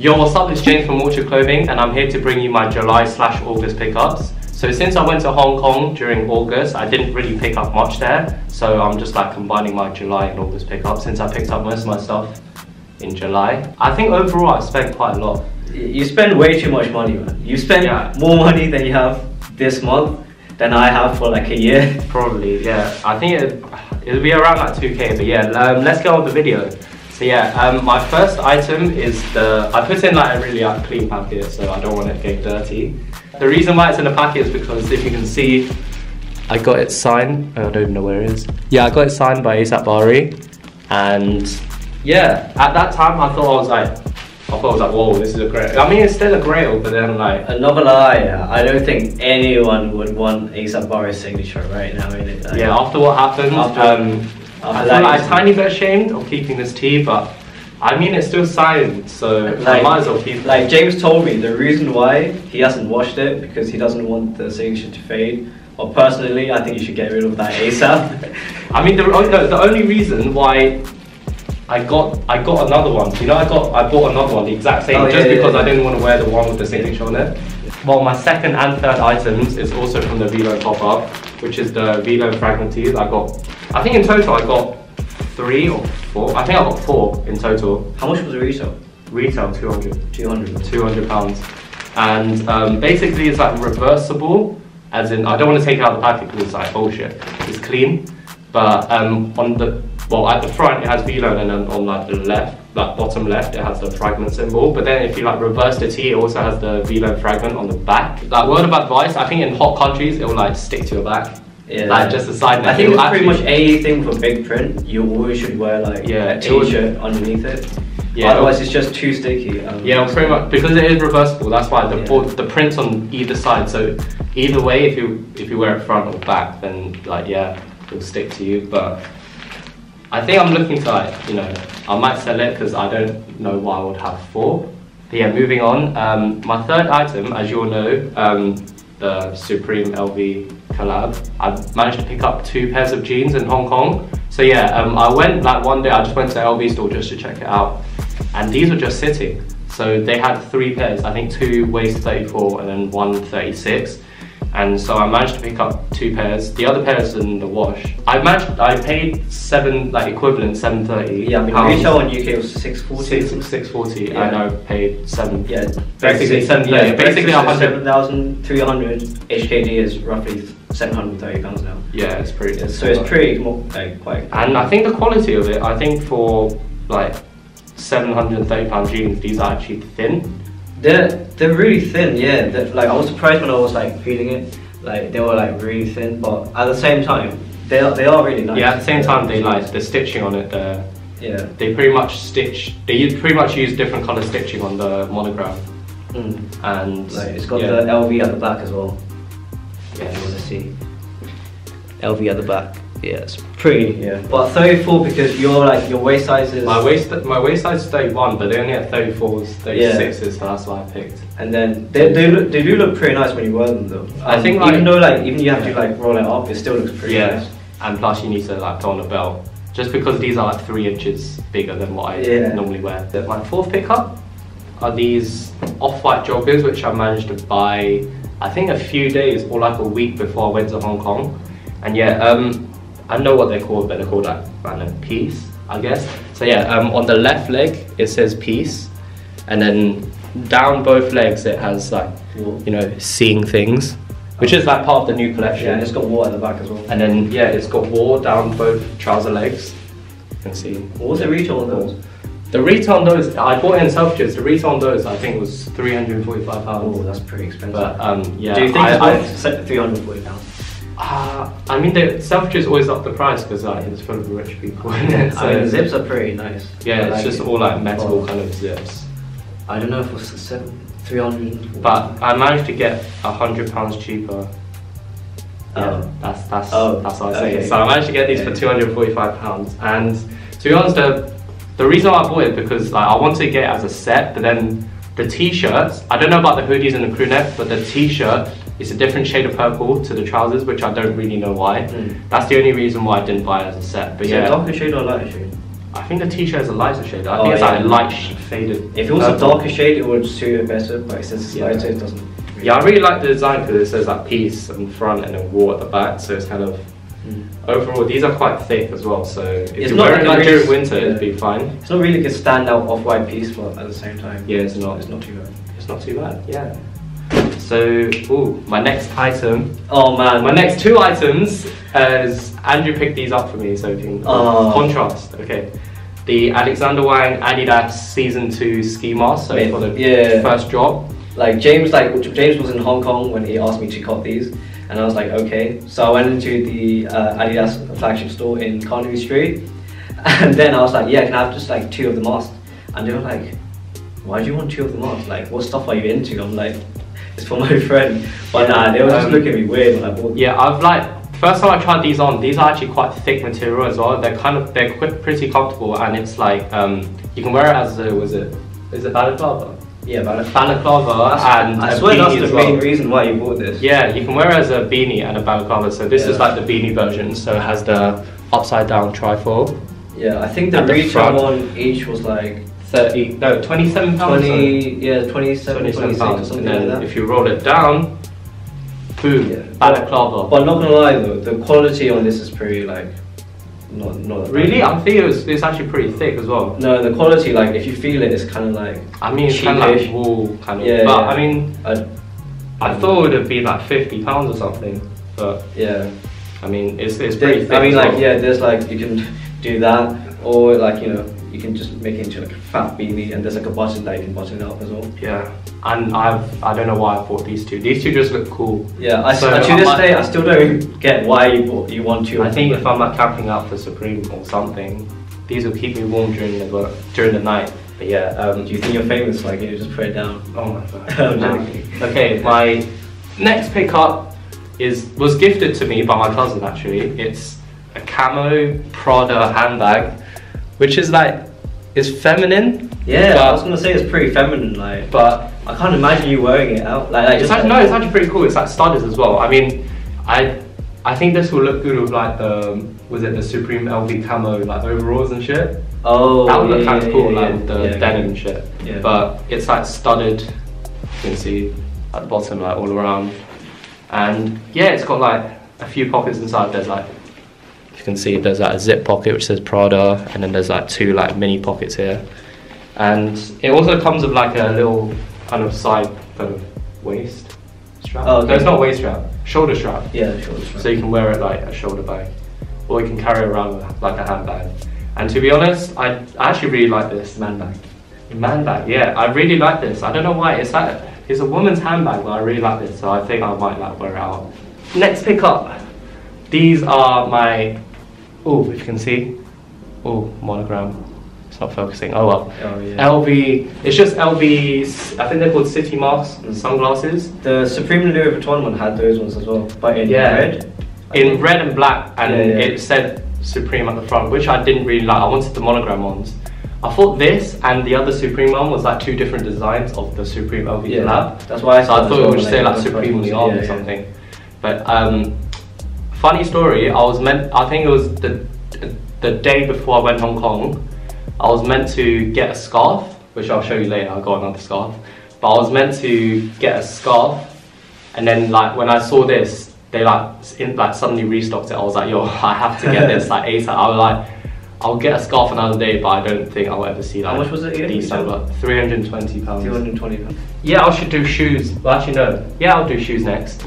Yo, what's up, it's James from Orchard Clothing and I'm here to bring you my July/August pickups. So since I went to Hong Kong during August, I didn't really pick up much there. So I'm just like combining my July and August pickups since I picked up most of my stuff in July. I think overall I spent quite a lot. You spend way too much money, man. You spend more money than you have this month than I have for like a year. Probably, yeah. I think it'll be around like 2K, but yeah, let's get on with the video. So yeah, my first item is I put in like a really clean packet, so I don't want it to get dirty. The reason why it's in a packet is because if you can see, I got it signed. I don't even know where it is. Yeah, I got it signed by ASAP Bari, and yeah, at that time I thought I was like, whoa, this is a grail. I mean, it's still a grail, but then like... I'm not gonna lie, I don't think anyone would want ASAP Bari's signature right now, really. Like, yeah, after what happened, I feel like a tiny bit ashamed of keeping this tee, but I mean, it's still signed, so like, I might as well keep it. Like James told me, the reason why he hasn't washed it, because he doesn't want the signature to fade. Well, personally, I think you should get rid of that ASAP. I mean, the only reason why I got another one. You know, I bought another one, the exact same, because I didn't want to wear the one with the signature on it. Well, my second and third items is also from the Velo Pop Up, which is the Velo fragment tees. I think in total I got 3 or 4. I think I got 4 in total. How much was the retail? Retail, 200. 200. £200. And basically it's like reversible, as in I don't want to take it out of the packet because it's like bullshit. It's clean, but at the front it has V-Lone, and then on like the left, like bottom left, it has the fragment symbol. But then if you like reverse the T, it also has the V-Lone fragment on the back. Like, word of advice, I think in hot countries it will like stick to your back. Yeah. Like just a side note. I think it's pretty much anything for big print, you always should wear like a t-shirt underneath it. Yeah, otherwise it's just too sticky. Yeah, pretty much, because it is reversible. That's why the print's on either side. So either way, if you wear it front or back, then like it'll stick to you. But I think I'm looking to, like, you know, I might sell it because I don't know what I would have for. But yeah, moving on. My third item, as you all know, the Supreme LV collab. I managed to pick up 2 pairs of jeans in Hong Kong. So yeah, I went, like, one day I just went to the LV store just to check it out. And these were just sitting. So they had 3 pairs, I think 2 waist 34 and then 1 36. And so I managed to pick up 2 pairs. The other pair is in the wash. I paid equivalent 7.30. Yeah, I mean, retail on UK was 6.40. 6.40, yeah. And I paid 7. Yeah, basically 7.30. Yeah, basically 7,300 HKD is roughly £730 now. Yeah, it's pretty. Yeah, so it's pretty quite. And I think the quality of it, I think for like £730 jeans, these are actually thin. They're really thin, yeah. Like, I was surprised when I was like feeling it. Like, they were like really thin, but at the same time, they are really nice. Yeah, at the same time, they like the stitching on it. Yeah. They pretty much stitch. They pretty much use different color stitching on the monogram. Mm. And like, it's got the LV at the back as well. Yeah, if you want to see LV at the back. Yeah, it's pretty. Yeah. But 34, because you're like, your waist size is... My waist size is 31, but they only have 34s, 36s, so that's why I picked. And then they do look pretty nice when you wear them though. I think like, even you have to like roll it up, it still looks pretty nice. And plus you need to like put on a belt, just because these are like 3 inches bigger than what I normally wear. My fourth pickup are these Off-White joggers, which I managed to buy, I think a few days or like a week before I went to Hong Kong. And yeah, I know what they're called, but they're called like random peace, I guess. So yeah, on the left leg it says peace, and then down both legs it has like, you know, seeing things, which is like part of the new collection. Yeah, and it's got war at the back as well. And then yeah, it's got war down both trouser legs. You can see. What was the retail on those? The retail on those, I bought it in Selfridges. The retail on those, I think, was £345. Oh, that's pretty expensive. But yeah, do you think it's worth £340? I mean, the Selfridges always up the price because it's full of rich people. So I mean, the zips are pretty nice. Yeah, it's like, just all like metal kind of zips. I don't know if it was 300. But I managed to get £100 cheaper. Yeah, that's what I was saying. So I managed to get these for £245. And to be honest, the reason I bought it because like, I wanted to get it as a set, but then the t-shirts, I don't know about the hoodies and the crew neck, but the t-shirt. It's a different shade of purple to the trousers, which I don't really know why. That's the only reason why I didn't buy it as a set. But yeah, darker shade or lighter shade? I think the t-shirt is a lighter shade. I think it's like a light faded. If it was a darker shade, it would suit it better, but since it's lighter, it doesn't. Really I really like the design because it says like peace in front and then war at the back, so it's kind of overall. These are quite thick as well, so if it's you're wearing it during winter, it'd be fine. It's not really a standout off-white piece, but at the same time, yeah, it's not too bad. It's not too bad. Yeah. So, ooh, my next item. Oh man, my next two items. As Andrew picked these up for me, so we can contrast. Okay, the Alexander Wang Adidas Season 2 ski mask. So for the first drop, James was in Hong Kong when he asked me to cop these, and I was like, okay. So I went into the Adidas flagship store in Carnaby Street, and then I was like, yeah, can I have just like two of the masks? And they were like, why do you want two of the masks? Like, what stuff are you into? I'm like, it's for my friend. But nah, they were just looking at me weird when I bought them. Yeah, I've like. First time I tried these on, these are actually quite thick material as well. They're kind of, they're pretty comfortable, and it's like, you can wear it as a, is it balaclava? Yeah, balaclava. And I swear that's the main reason why you bought this. Yeah, you can wear it as a beanie and a balaclava, so this is like the beanie version, so it has the upside down trifold. Yeah, I think the retail one each was like, 30, no, 27 pounds. 20, yeah, 27 pounds, or something like that. If you roll it down, boom, balaclava. But not gonna lie though, the quality on this is pretty like, not that really? I think it's actually pretty thick as well. No, the quality, like if you feel it, it's kind of like, I mean, it's kind of like wool, kind of. Yeah, but I mean, I thought it would be like £50 or something. But yeah, I mean, it's pretty thick. I mean, like there's like, you can do that, or like, you know, you can just make it into like a fat beanie, and there's like a button that you can button up as well. Yeah, and I don't know why I bought these two. These two just look cool. Yeah, to this day I still don't get why you want to. I think if I'm like camping out for Supreme or something, these will keep me warm during the night. But yeah, do you think you're famous? Like you just put it down. Oh my god. Okay, my next pickup was gifted to me by my cousin actually. It's a camo Prada handbag. Which is like, it's feminine. Yeah, I was gonna say it's pretty feminine, like. But I can't imagine you wearing it out. Like it's actually, no, it's actually pretty cool. It's like studded as well. I mean, I think this will look good with like the Supreme LV camo like overalls and shit. Oh, that would look kind of cool, like the denim and shit. Yeah. But it's like studded. You can see at the bottom, like all around. And yeah, it's got like a few pockets inside. There's like. You can see there's like a zip pocket which says Prada, and then there's like two like mini pockets here, and it also comes with like a little kind of side kind of waist strap. Oh, okay. No, it's not waist strap, shoulder strap. Yeah, shoulder strap. So you can wear it like a shoulder bag, or you can carry it around like a handbag. And to be honest, I actually really like this man bag. Yeah, I really like this. I don't know why. It's like it's a woman's handbag, but I really like this, so I think I might like wear it out. Next pickup. These are my. Oh, if you can see, oh, monogram, it's not focusing, oh well. Oh, yeah. LV, it's just LV, I think they're called city masks and sunglasses. The Supreme Louis Vuitton one had those ones as well, but in red. In red and black, and it said Supreme at the front, which I didn't really like. I wanted the monogram ones. I thought this and the other Supreme one was like two different designs of the Supreme LV collab. That's why I thought it would say like Supreme on the arm or something. But, funny story, I think it was the day before I went to Hong Kong, I was meant to get a scarf, which I'll show you later, I got another scarf. But I was meant to get a scarf, and then like when I saw this, they like suddenly restocked it. I was like, yo, I have to get this like ASAP. I was like, I'll get a scarf another day, but I don't think I'll ever see that. Like, how much was it again? £320. £220. Yeah, I should do shoes. Well, actually no. Yeah, I'll do shoes next.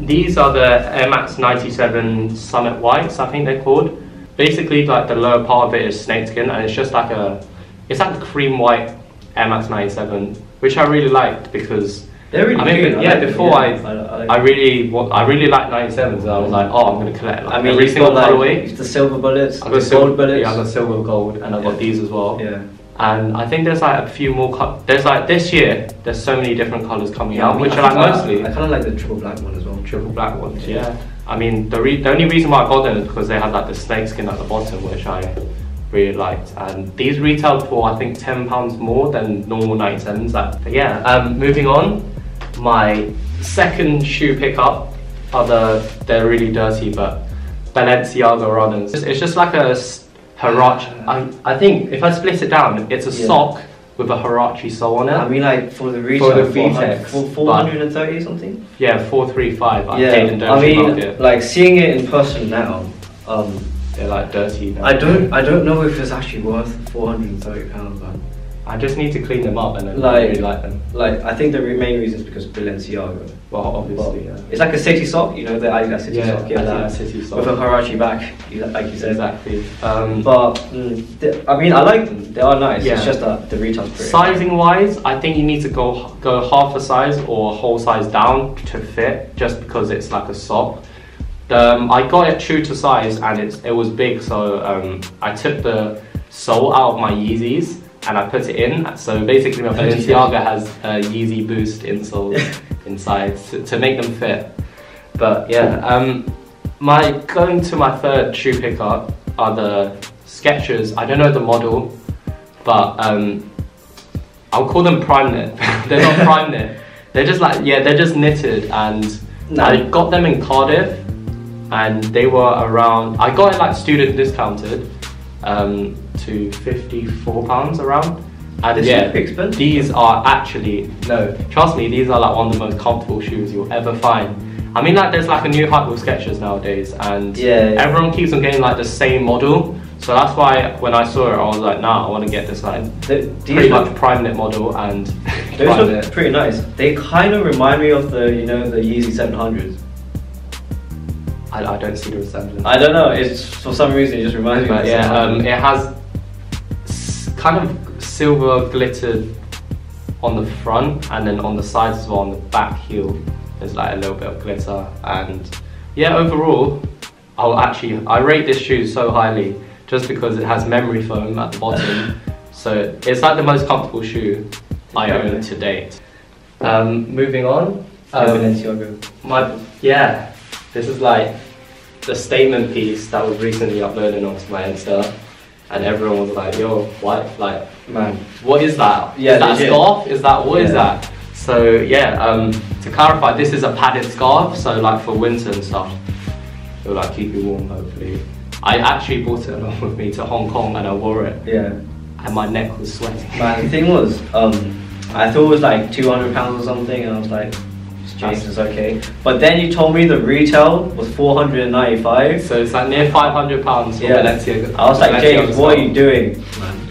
These are the Air Max 97 Summit Whites, I think they're called. Basically, like the lower part of it is snakeskin, and it's just like a cream white Air Max 97, which I really liked because they're really good. Yeah, I really liked 97s, and I was like, oh, I'm gonna collect like, every single colorway. The silver bullets, gold bullets. Yeah, I got silver, gold, and I got these as well. Yeah. And I think there's like a few more. There's like this year. There's so many different colors coming out, which are like mostly. I kind of like the triple black one as well. Triple black ones, yeah. I mean, the only reason why I got them is because they had like the snake skin at the bottom, which I really liked. And these retailed for I think £10 more than normal 97s. But yeah. Moving on, my second shoe pickup are they're really dirty, but Balenciaga runners. It's just like a Harajuku. I think if I split it down, it's a sock with a Harajuku sole on it. I mean, like for the retail, for the VTEX, 430 something. Yeah, 435. Yeah, I mean, like seeing it in person now, they're like dirty now. I don't know if it's actually worth £430, man. I just need to clean them up and then like, really like them. Like, I think the main reason is because Balenciaga. Well, obviously, yeah. It's like a city sock, you know, the Adidas city sock. Yeah, Adidas city sock. With a Harajuku back, like you said. Exactly. But, I mean, I like them. They are nice. Yeah. It's just that the retail's pretty. Sizing-wise, I think you need to go half a size or a whole size down to fit, just because it's like a sock. I got it true to size and it was big, so I took the sole out of my Yeezys and I put it in. So basically my Balenciaga has a Yeezy Boost insole inside to make them fit. But yeah, going to my third shoe pickup are the Skechers. I don't know the model, but I'll call them prime knit. They're not prime knit. They're just like, yeah, they're just knitted, and I got them in Cardiff and they were around, I got it like student discounted. To £54 around, and yeah, these are actually, no, trust me, these are like one of the most comfortable shoes you'll ever find. I mean, like, there's like a new hype with Skechers nowadays, and everyone keeps on getting like the same model, so that's why when I saw it I was like, nah, I want to get this like pretty much prime knit model, and those look pretty nice. They kind of remind me of the, you know, the Yeezy 700s. I don't see the resemblance. I don't know, it's for some reason it just reminds me of it has kind of silver glittered on the front, and then on the sides as well, on the back heel there's like a little bit of glitter. And yeah, overall I rate this shoe so highly just because it has memory foam at the bottom, so it's like the most comfortable shoe I own to date. Moving on, this is like the statement piece that was recently uploaded onto my Insta. And everyone was like, yo, what? Like, man, what is that? Yeah, is that a scarf? Is that, what is that? So yeah, to clarify, this is a padded scarf, so like for winter and stuff, it'll like keep you warm, hopefully. I actually brought it along with me to Hong Kong and I wore it. Yeah. And my neck was sweating. Man, the thing was, I thought it was like £200 or something, and I was like, Jesus, okay. But then you told me the retail was £495, so it's like near £500 for Balenciaga. I was like, James, what are you doing?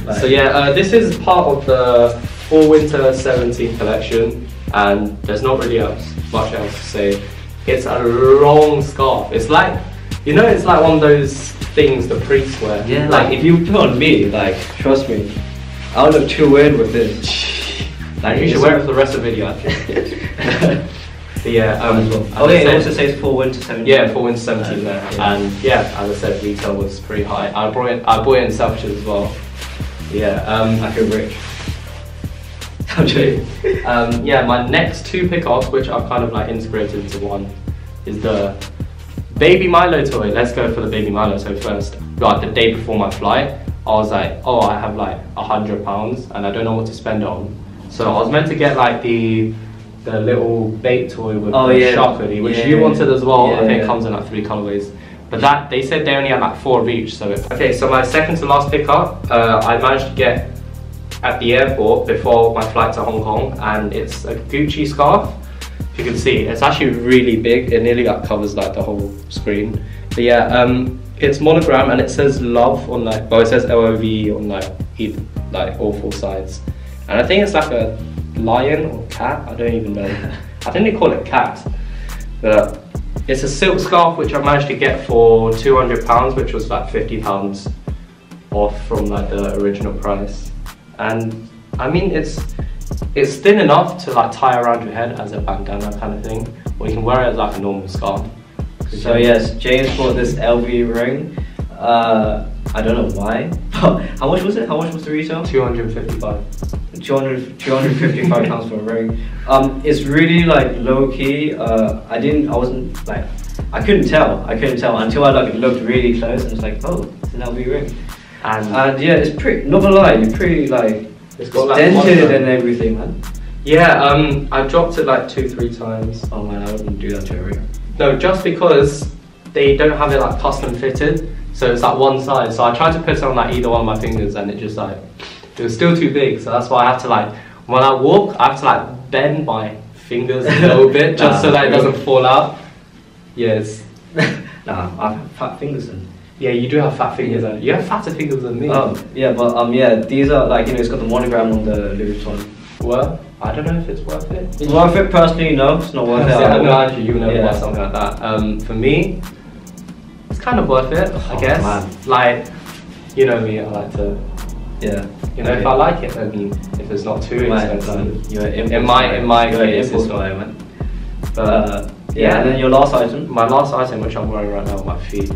Like, so yeah, this is part of the Fall Winter 17 collection, and there's not really much else to say. It's a long scarf. It's like, you know, it's like one of those things the priests wear. Yeah. Like if you put on me, like trust me, I would look too weird with this. Like you should wear it for the rest of the video, I think. Yeah, it also says Fall Winter 17. Yeah, Fall Winter 17 there. Yeah. And yeah, as I said, retail was pretty high. I bought it in Selfridges as well. Yeah, I feel rich. I'm joking. Yeah, my next two pickups, which I've kind of like integrated into one, is the Baby Milo toy. Let's go for the Baby Milo toy first. Like the day before my flight, I was like, oh, I have like £100 and I don't know what to spend it on. So I was meant to get like the little bait toy with charcuterie, which you wanted as well. I think it comes in like 3 colorways, but that they said they only had like 4 of each. So okay, so my second to last pickup, I managed to get at the airport before my flight to Hong Kong, and it's a Gucci scarf. If you can see, it's actually really big. It nearly like covers like the whole screen. But yeah, it's monogram and it says love on like, well, it says LOV on like all 4 sides, and I think it's like a lion or cat, I don't even know. I think they call it cat. But it's a silk scarf which I managed to get for £200, which was like £50 off from like the original price. And I mean, it's thin enough to like tie around your head as a bandana kind of thing, or you can wear it as like a normal scarf. So yes, James bought this LV ring. I don't know why. How much was it? How much was the retail? £255. £255 for a ring. It's really like low key. I wasn't like, I couldn't tell until I like looked really close and was like, oh, it's an LV ring. And yeah, it's pretty, not gonna lie, it's pretty like, it's got like dented and everything, man. Yeah, I dropped it like 2-3 times. Oh man, I wouldn't do that to a ring. No, just because they don't have it like custom fitted, So it's like one side. So I tried to put it on like either one of my fingers and it just like, it was still too big. So that's why I have to like, when I walk, I have to like bend my fingers a little bit just so that it doesn't fall out. Yes. I have fat fingers then. Yeah, you do have fat fingers. Yeah. You have fatter fingers than me. Yeah, but yeah, these are like, you know, it's got the monogram on the Louis Vuitton. Well, I don't know if it's worth it. It's worth it personally, no, it's not worth it. Yeah, I know, actually, you would never buy something like that. For me, it's kind of worth it, I guess. Man. Like, you know me, I like to, you know, if I like it, then if it's not too expensive, in my case, but yeah, and then your last item? My last item, which I'm wearing right now on my feet,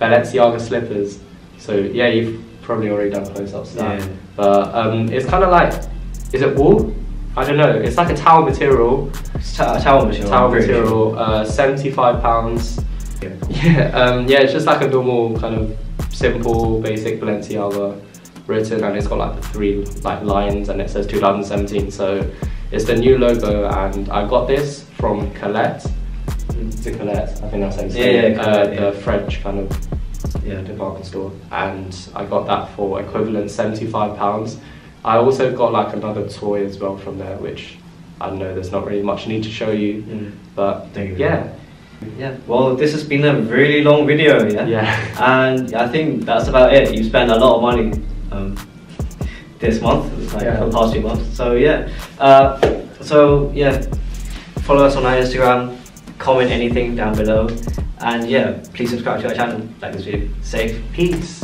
Balenciaga slippers. So yeah, you've probably already done close-ups now. Yeah. But it's kind of like, is it wool? I don't know. It's like a towel material. Towel material. £75. Yeah. Yeah, it's just like a normal kind of simple, basic Balenciaga written, and it's got like the three like lines, and it says 2017. So it's the new logo, and I got this from Colette. I think that's how it's the French kind of department store, and I got that for equivalent £75. I also got like another toy as well from there, which I know there's not really much need to show you, but yeah. Well, this has been a really long video, and I think that's about it. You spent a lot of money this month, like for the past few months. So yeah, follow us on our Instagram. Comment anything down below, and yeah, please subscribe to our channel. Like this video. Safe. Peace.